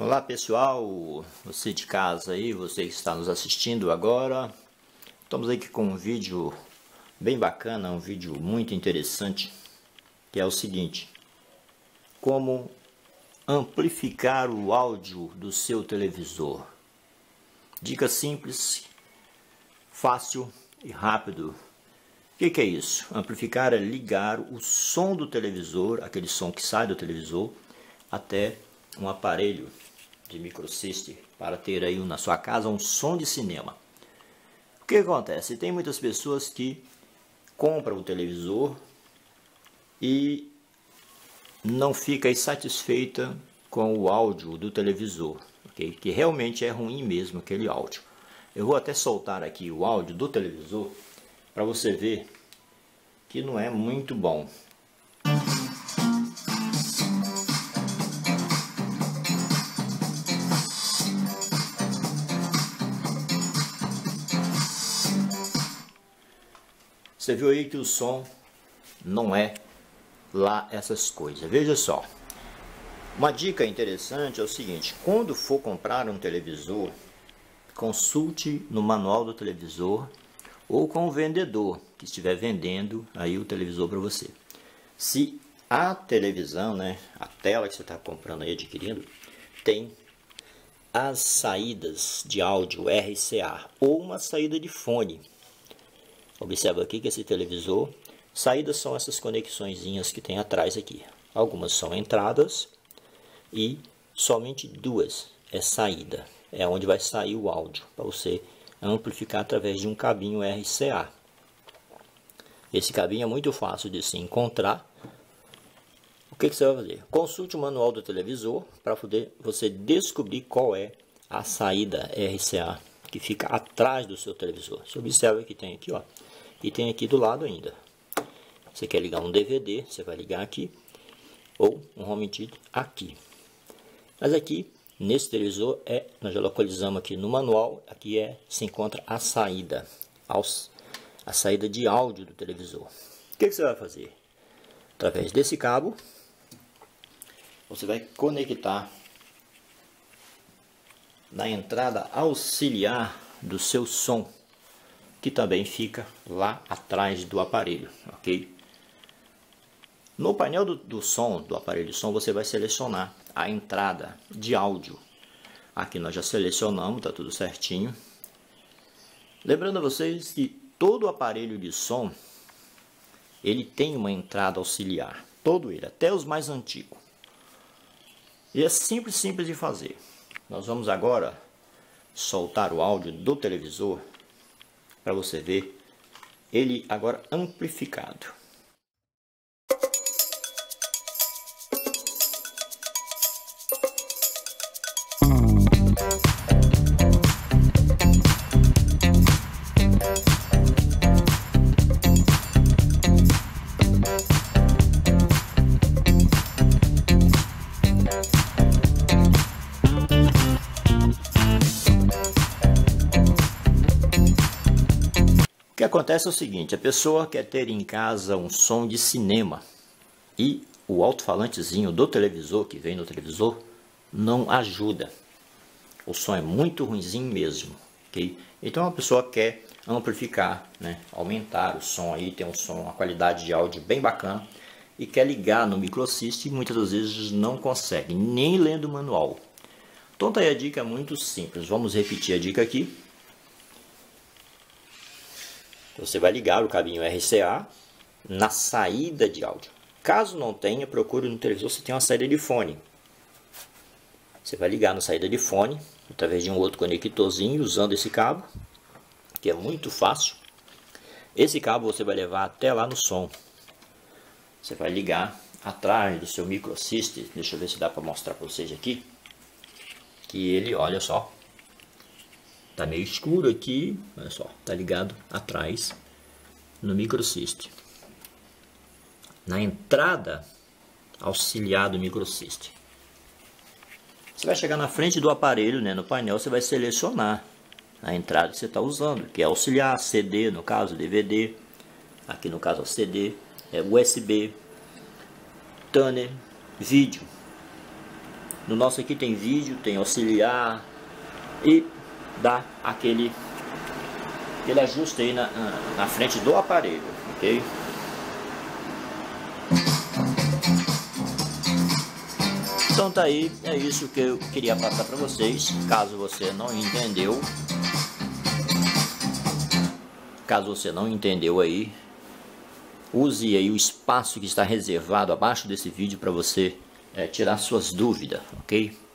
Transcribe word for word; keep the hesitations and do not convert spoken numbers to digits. Olá pessoal, você de casa aí, você que está nos assistindo agora. Estamos aqui com um vídeo bem bacana, um vídeo muito interessante, que é o seguinte: como amplificar o áudio do seu televisor. Dica simples, fácil e rápido. O que que é isso? Amplificar é ligar o som do televisor, aquele som que sai do televisor, até um aparelho de microsyster para ter aí na sua casa um som de cinema. O que acontece? Tem muitas pessoas que compram o televisor e não fica satisfeita com o áudio do televisor, okay? Que realmente é ruim mesmo aquele áudio. Eu vou até soltar aqui o áudio do televisor para você ver que não é muito bom. Você viu aí que o som não é lá essas coisas. Veja só. Uma dica interessante é o seguinte: quando for comprar um televisor, consulte no manual do televisor ou com o vendedor que estiver vendendo aí o televisor para você. Se a televisão, né, a tela que você está comprando aí, adquirindo, tem as saídas de áudio R C A ou uma saída de fone. Observa aqui que esse televisor, saídas são essas conexõezinhas que tem atrás aqui. Algumas são entradas e somente duas é saída. É onde vai sair o áudio, para você amplificar através de um cabinho R C A. Esse cabinho é muito fácil de se encontrar. O que que você vai fazer? Consulte o manual do televisor para poder você descobrir qual é a saída R C A que fica atrás do seu televisor. Você observa que tem aqui, ó, e tem aqui do lado ainda. Você quer ligar um D V D, você vai ligar aqui, ou um home theater aqui. Mas aqui nesse televisor é, nós já localizamos aqui no manual, aqui é se encontra a saída, a saída de áudio do televisor. O que que você vai fazer? Através desse cabo, você vai conectar na entrada auxiliar do seu som, que também fica lá atrás do aparelho, ok? No painel do, do som, do aparelho de som, você vai selecionar a entrada de áudio. Aqui nós já selecionamos, tá tudo certinho. Lembrando a vocês que todo aparelho de som, ele tem uma entrada auxiliar, todo ele, até os mais antigos. E é simples, simples de fazer. Nós vamos agora soltar o áudio do televisor para você ver ele agora amplificado. O que acontece é o seguinte: a pessoa quer ter em casa um som de cinema e o alto-falantezinho do televisor, que vem no televisor, não ajuda. O som é muito ruinzinho mesmo, ok? Então a pessoa quer amplificar, né? Aumentar o som aí, ter um som, uma qualidade de áudio bem bacana, e quer ligar no microsyster e muitas das vezes não consegue, nem lendo o manual. Então tá aí a dica muito simples, vamos repetir a dica aqui. Você vai ligar o cabinho R C A na saída de áudio. Caso não tenha, procure no televisor se tem uma saída de fone. Você vai ligar na saída de fone, através de um outro conectorzinho, usando esse cabo, que é muito fácil. Esse cabo você vai levar até lá no som. Você vai ligar atrás do seu microsyster. Deixa eu ver se dá para mostrar para vocês aqui. Que ele, olha só, tá meio escuro aqui, olha só, tá ligado atrás no microsyster, na entrada auxiliar do microsyster. Você vai chegar na frente do aparelho, né, no painel, você vai selecionar a entrada que você está usando, que é auxiliar, C D no caso, D V D, aqui no caso é C D, é U S B, Tuner, vídeo. No nosso aqui tem vídeo, tem auxiliar e dá aquele, aquele ajuste aí na, na frente do aparelho, ok? Então tá aí, é isso que eu queria passar para vocês, caso você não entendeu. Caso você não entendeu aí, use aí o espaço que está reservado abaixo desse vídeo para você é, tirar suas dúvidas, ok?